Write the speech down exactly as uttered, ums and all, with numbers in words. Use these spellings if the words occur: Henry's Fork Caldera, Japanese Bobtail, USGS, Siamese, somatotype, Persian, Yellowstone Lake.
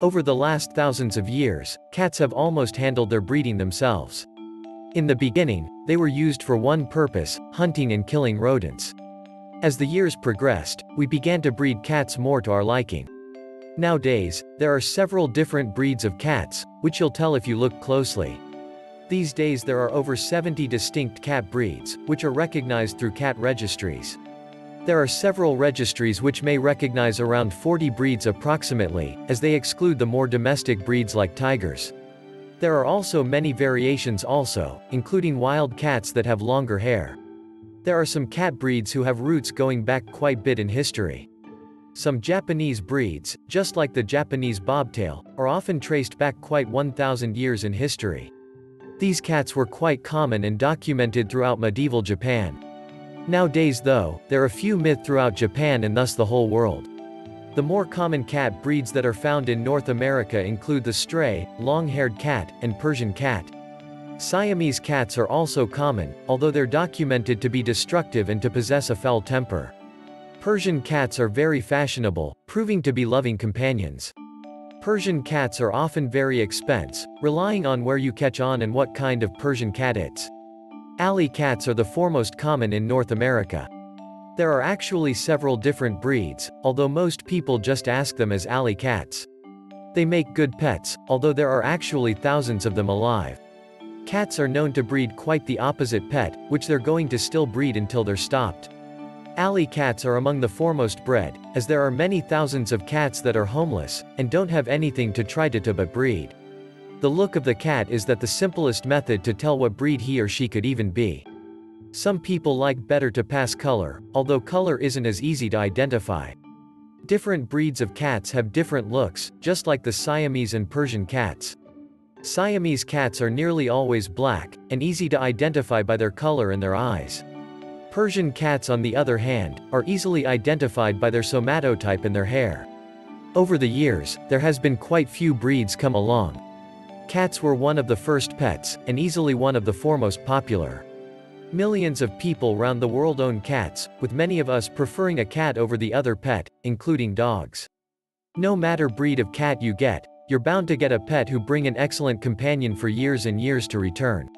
Over the last thousands of years, cats have almost handled their breeding themselves. In the beginning, they were used for one purpose, hunting and killing rodents. As the years progressed, we began to breed cats more to our liking. Nowadays, there are several different breeds of cats, which you'll tell if you look closely. These days there are over seventy distinct cat breeds, which are recognized through cat registries. There are several registries which may recognize around forty breeds approximately, as they exclude the more domestic breeds like tigers. There are also many variations also, including wild cats that have longer hair. There are some cat breeds who have roots going back quite a bit in history. Some Japanese breeds, just like the Japanese bobtail, are often traced back quite one thousand years in history. These cats were quite common and documented throughout medieval Japan. Nowadays though, there are a few myths throughout Japan and thus the whole world. The more common cat breeds that are found in North America include the stray, long-haired cat, and Persian cat. Siamese cats are also common, although they're documented to be destructive and to possess a foul temper. Persian cats are very fashionable, proving to be loving companions. Persian cats are often very expensive, relying on where you catch on and what kind of Persian cat it's. Alley cats are the foremost common in North America. There are actually several different breeds, although most people just ask them as alley cats. They make good pets, although there are actually thousands of them alive. Cats are known to breed quite the opposite pet, which they're going to still breed until they're stopped. Alley cats are among the foremost bred, as there are many thousands of cats that are homeless, and don't have anything to try to, to but breed. The look of the cat is that the simplest method to tell what breed he or she could even be. Some people like better to pass color, although color isn't as easy to identify. Different breeds of cats have different looks, just like the Siamese and Persian cats. Siamese cats are nearly always black, and easy to identify by their color and their eyes. Persian cats, on the other hand, are easily identified by their somatotype and their hair. Over the years, there has been quite few breeds come along. Cats were one of the first pets, and easily one of the foremost popular. Millions of people around the world own cats, with many of us preferring a cat over the other pet, including dogs. No matter breed of cat you get, you're bound to get a pet who bring an excellent companion for years and years to return.